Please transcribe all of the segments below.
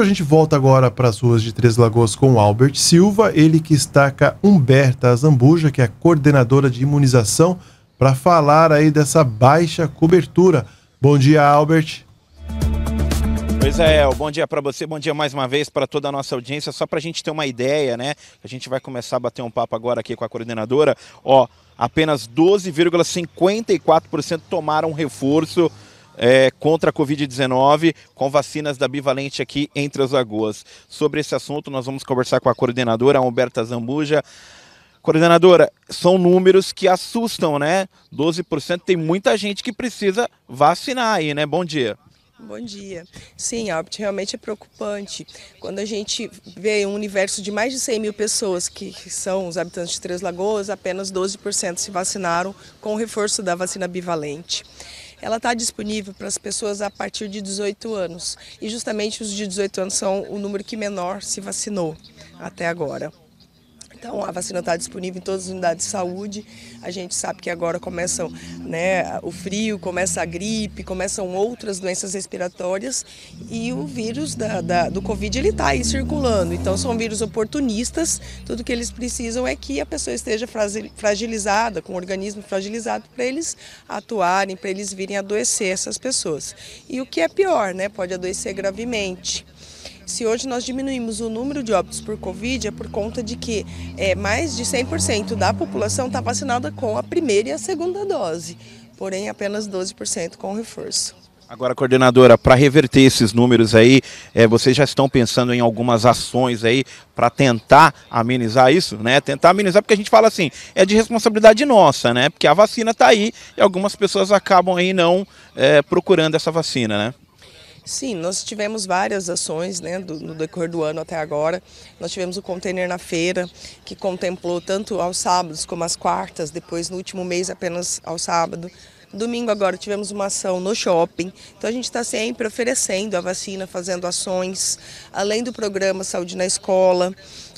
A gente volta agora para as ruas de Três Lagoas com o Albert Silva, ele que está com a Humberta Azambuja, que é a coordenadora de imunização, para falar aí dessa baixa cobertura. Bom dia, Albert. Pois é, bom dia para você, bom dia mais uma vez para toda a nossa audiência. Só para a gente ter uma ideia, né? A gente vai começar a bater um papo agora aqui com a coordenadora. Ó, apenas 12,54% tomaram reforço contra a Covid-19 com vacinas da Bivalente aqui em Três Lagoas. Sobre esse assunto nós vamos conversar com a coordenadora, a Humberta Azambuja. Coordenadora, são números que assustam, né? 12% tem muita gente que precisa vacinar aí, né? Bom dia. Bom dia. Sim, Albert, realmente é preocupante. Quando a gente vê um universo de mais de 100 mil pessoas que são os habitantes de Três Lagoas, apenas 12% se vacinaram com o reforço da vacina bivalente. Ela está disponível para as pessoas a partir de 18 anos. E justamente os de 18 anos são o número que menor se vacinou até agora. Então, a vacina está disponível em todas as unidades de saúde. A gente sabe que agora começam, né, o frio, começa a gripe, começam outras doenças respiratórias e o vírus do Covid está aí circulando. Então, são vírus oportunistas. Tudo que eles precisam é que a pessoa esteja fragilizada, com o organismo fragilizado, para eles atuarem, para eles virem adoecer essas pessoas. E o que é pior, né, pode adoecer gravemente. Se hoje nós diminuímos o número de óbitos por Covid, é por conta de que mais de 100% da população está vacinada com a primeira e a segunda dose, porém apenas 12% com reforço. Agora, coordenadora, para reverter esses números aí, vocês já estão pensando em algumas ações aí para tentar amenizar isso, né? Tentar amenizar, porque a gente fala assim, é de responsabilidade nossa, né? Porque a vacina está aí e algumas pessoas acabam aí não procurando essa vacina, né? Sim, nós tivemos várias ações, né, no decorrer do ano até agora. Nós tivemos o container na feira, que contemplou tanto aos sábados como às quartas, depois no último mês apenas ao sábado. Domingo agora tivemos uma ação no shopping, então a gente está sempre oferecendo a vacina, fazendo ações, além do programa Saúde na Escola,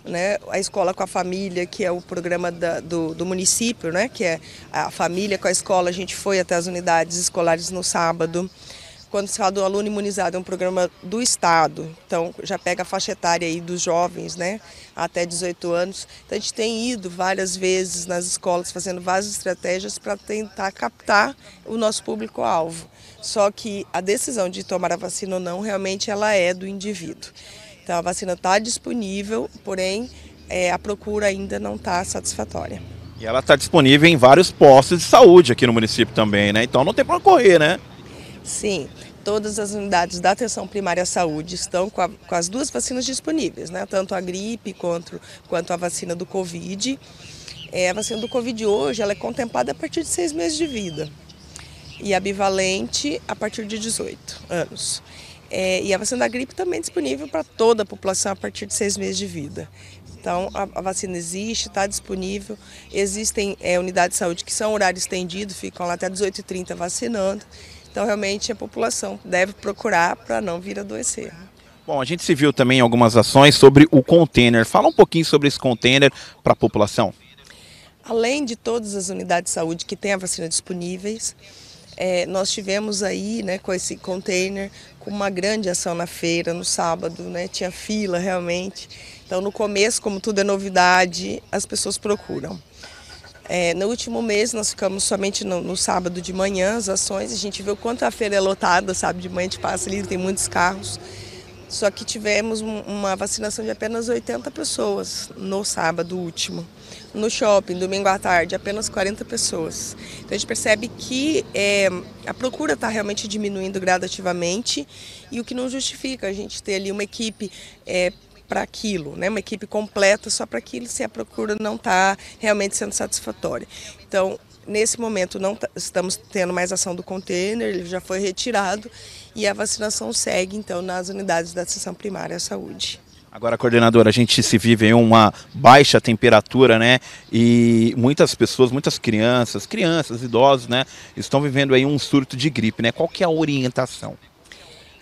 né, a Escola com a Família, que é o programa do município, né, que é a família com a escola. A gente foi até as unidades escolares no sábado. Quando se fala do aluno imunizado, é um programa do Estado, então já pega a faixa etária aí dos jovens, né, até 18 anos. Então a gente tem ido várias vezes nas escolas fazendo várias estratégias para tentar captar o nosso público-alvo. Só que a decisão de tomar a vacina ou não, realmente ela é do indivíduo. Então a vacina está disponível, porém a procura ainda não está satisfatória. E ela está disponível em vários postos de saúde aqui no município também, né? Então não tem para correr, né? Sim, todas as unidades da Atenção Primária à Saúde estão com as duas vacinas disponíveis, né? Tanto a gripe quanto a vacina do Covid. A vacina do Covid hoje ela é contemplada a partir de 6 meses de vida e a bivalente a partir de 18 anos. E a vacina da gripe também é disponível para toda a população a partir de 6 meses de vida. Então, a vacina existe, está disponível, existem unidades de saúde que são horário estendido, ficam lá até 18h30 vacinando. Então, realmente, a população deve procurar para não vir adoecer. Bom, a gente se viu também em algumas ações sobre o container. Fala um pouquinho sobre esse container para a população. Além de todas as unidades de saúde que têm a vacina disponíveis, nós tivemos aí, né, com esse container, com uma grande ação na feira, no sábado, né, tinha fila realmente. Então, no começo, como tudo é novidade, as pessoas procuram. No último mês, nós ficamos somente no sábado de manhã, as ações. A gente vê o quanto a feira é lotada, sabe? De manhã a gente passa ali, tem muitos carros. Só que tivemos uma vacinação de apenas 80 pessoas no sábado último. No shopping, domingo à tarde, apenas 40 pessoas. Então a gente percebe que a procura está realmente diminuindo gradativamente, e o que não justifica a gente ter ali uma equipe para aquilo, né? Uma equipe completa só para aquilo, se a procura não está realmente sendo satisfatória. Então, nesse momento, não estamos tendo mais ação do container, ele já foi retirado e a vacinação segue, então, nas unidades da Atenção Primária à Saúde. Agora, coordenadora, a gente se vive em uma baixa temperatura, né? E muitas pessoas, muitas crianças, idosos, né, estão vivendo aí um surto de gripe, né? Qual que é a orientação?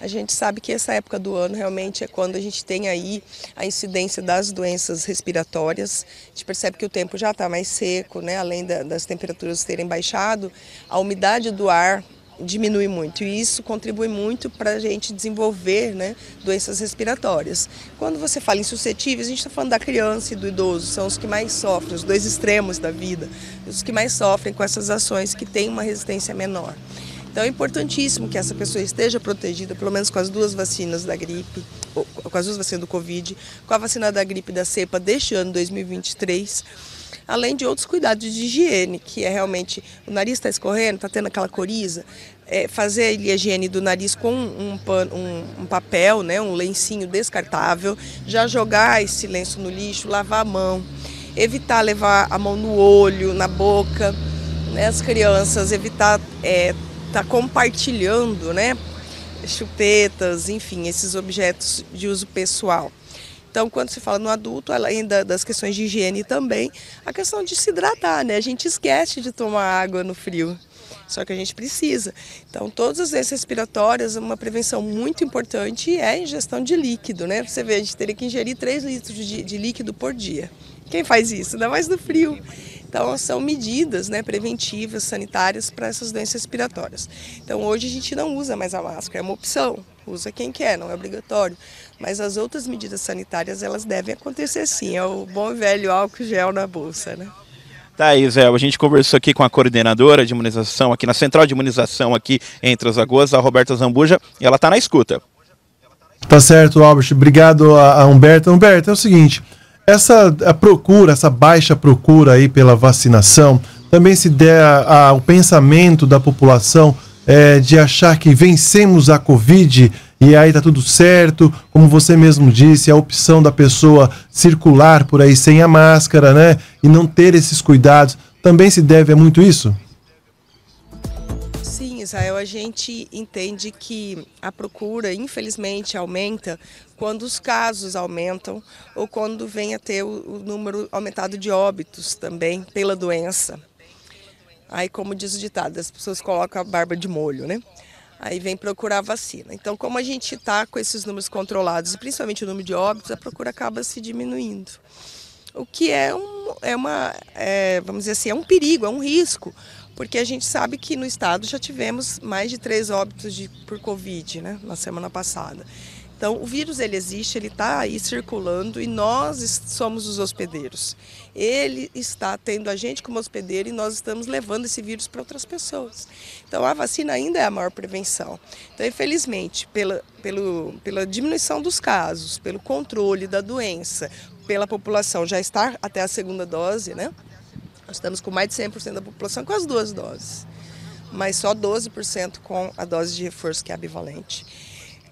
A gente sabe que essa época do ano realmente é quando a gente tem aí a incidência das doenças respiratórias. A gente percebe que o tempo já está mais seco, né? Além das temperaturas terem baixado, a umidade do ar diminui muito, e isso contribui muito para a gente desenvolver, né, doenças respiratórias. Quando você fala em suscetíveis, a gente está falando da criança e do idoso, são os que mais sofrem, os dois extremos da vida, os que mais sofrem com essas ações que têm uma resistência menor. Então é importantíssimo que essa pessoa esteja protegida, pelo menos com as duas vacinas da gripe, com as duas vacinas do Covid, com a vacina da gripe da cepa deste ano 2023, além de outros cuidados de higiene, que é realmente, o nariz está escorrendo, está tendo aquela coriza, fazer a higiene do nariz com um papel, né, um lencinho descartável, já jogar esse lenço no lixo, lavar a mão, evitar levar a mão no olho, na boca, né, as crianças, evitar... tá compartilhando, né, chupetas, enfim, esses objetos de uso pessoal. Então, quando se fala no adulto, além das questões de higiene também, a questão de se hidratar, né, a gente esquece de tomar água no frio, só que a gente precisa. Então, todas as doenças respiratórias, uma prevenção muito importante é a ingestão de líquido, né, você vê, a gente teria que ingerir 3 litros de líquido por dia. Quem faz isso? Ainda mais no frio. Então, são medidas, né, preventivas, sanitárias para essas doenças respiratórias. Então, hoje a gente não usa mais a máscara, é uma opção, usa quem quer, não é obrigatório. Mas as outras medidas sanitárias, elas devem acontecer sim, é o bom e velho álcool gel na bolsa, né? Tá aí, Zé, a gente conversou aqui com a coordenadora de imunização, aqui na Central de Imunização, aqui em Três Lagoas, a Humberta Azambuja, e ela está na escuta. Tá certo, Albert, obrigado a Humberta. Humberta, é o seguinte... Essa baixa procura aí pela vacinação, também se der ao pensamento da população de achar que vencemos a Covid e aí tá tudo certo, como você mesmo disse, a opção da pessoa circular por aí sem a máscara, né, e não ter esses cuidados, também se deve a muito isso? Sim, Israel, a gente entende que a procura, infelizmente, aumenta quando os casos aumentam ou quando vem a ter o número aumentado de óbitos também pela doença. Aí, como diz o ditado, as pessoas colocam a barba de molho, né? Aí vem procurar a vacina. Então, como a gente está com esses números controlados, e principalmente o número de óbitos, a procura acaba se diminuindo. O que vamos dizer assim, é um perigo, é um risco. Porque a gente sabe que no estado já tivemos mais de 3 óbitos por Covid, né, na semana passada. Então o vírus, ele existe, ele está aí circulando e nós somos os hospedeiros. Ele está tendo a gente como hospedeiro e nós estamos levando esse vírus para outras pessoas. Então a vacina ainda é a maior prevenção. Então infelizmente, pela diminuição dos casos, pelo controle da doença, pela população já estar até a 2ª dose, né? Nós estamos com mais de 100% da população com as 2 doses, mas só 12% com a dose de reforço, que é a bivalente.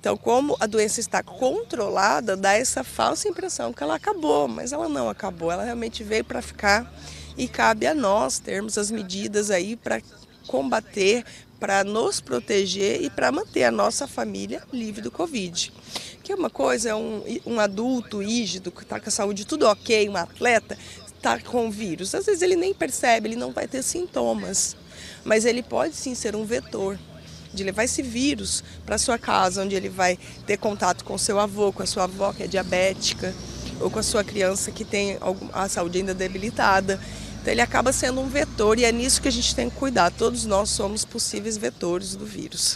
Então, como a doença está controlada, dá essa falsa impressão que ela acabou, mas ela não acabou, ela realmente veio para ficar e cabe a nós termos as medidas aí para combater, para nos proteger e para manter a nossa família livre do Covid. Que é uma coisa, é um adulto rígido, que está com a saúde tudo ok, um atleta, está com o vírus. Às vezes ele nem percebe, ele não vai ter sintomas, mas ele pode sim ser um vetor de levar esse vírus para sua casa, onde ele vai ter contato com seu avô, com a sua avó que é diabética, ou com a sua criança que tem a saúde ainda debilitada. Então ele acaba sendo um vetor e é nisso que a gente tem que cuidar. Todos nós somos possíveis vetores do vírus.